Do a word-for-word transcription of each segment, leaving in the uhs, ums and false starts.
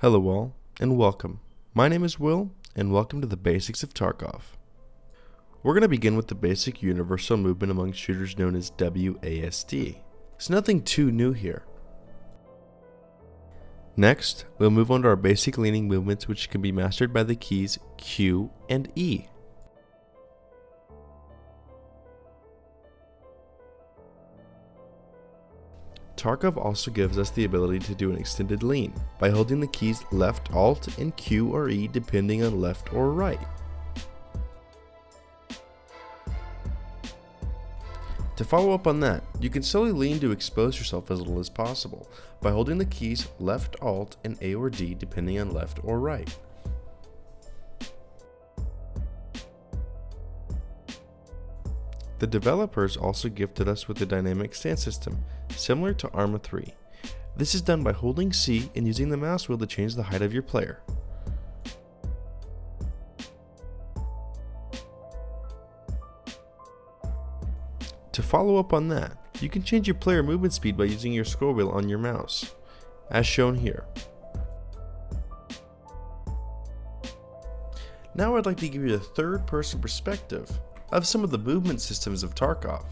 Hello all, and welcome. My name is Will, and welcome to the basics of Tarkov. We're going to begin with the basic universal movement among shooters known as W A S D. It's nothing too new here. Next, we'll move on to our basic leaning movements, which can be mastered by the keys Q and E. Tarkov also gives us the ability to do an extended lean by holding the keys left, alt, and Q or E depending on left or right. To follow up on that, you can slowly lean to expose yourself as little as possible by holding the keys left, alt, and A or D depending on left or right. The developers also gifted us with a dynamic stance system, similar to Arma three. This is done by holding C and using the mouse wheel to change the height of your player. To follow up on that, you can change your player movement speed by using your scroll wheel on your mouse, as shown here. Now I'd like to give you a third-person perspective of some of the movement systems of Tarkov.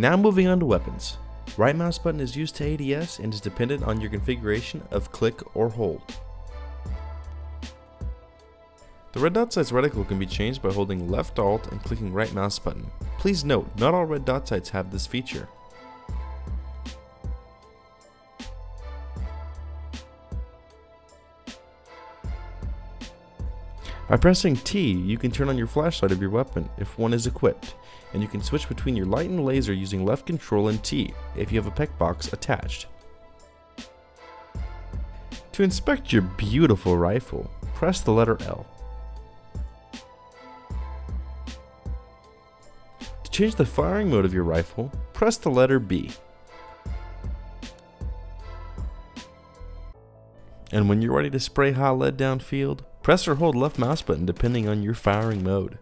Now moving on to weapons. Right mouse button is used to A D S and is dependent on your configuration of click or hold. The red dot sight's reticle can be changed by holding left alt and clicking right mouse button. Please note, not all red dot sights have this feature. By pressing T, you can turn on your flashlight of your weapon if one is equipped, and you can switch between your light and laser using left control and T if you have a pec box attached. To inspect your beautiful rifle, press the letter L. To change the firing mode of your rifle, press the letter B. And when you're ready to spray high lead downfield, press or hold left mouse button depending on your firing mode.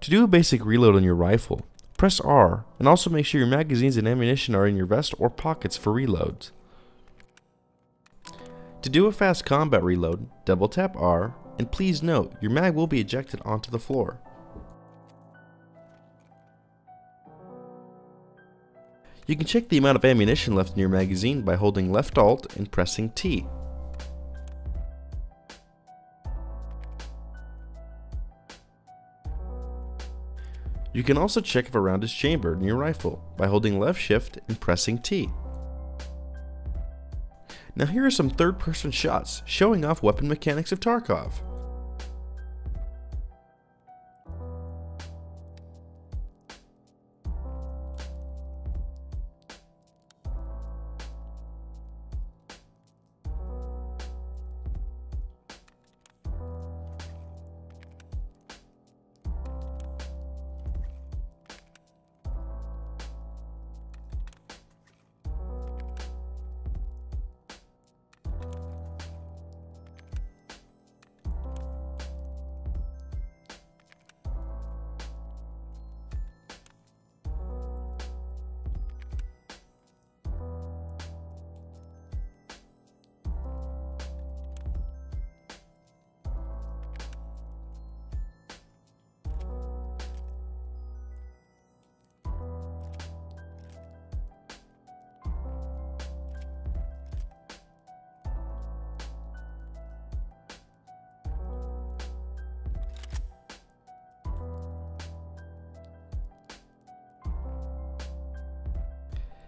To do a basic reload on your rifle, press R, and also make sure your magazines and ammunition are in your vest or pockets for reloads. To do a fast combat reload, double tap R, and please note, your mag will be ejected onto the floor. You can check the amount of ammunition left in your magazine by holding left alt and pressing T. You can also check if a round is chambered in your rifle by holding left shift and pressing T. Now here are some third-person shots showing off weapon mechanics of Tarkov.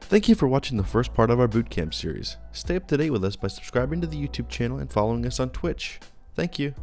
Thank you for watching the first part of our bootcamp series. Stay up to date with us by subscribing to the YouTube channel and following us on Twitch. Thank you.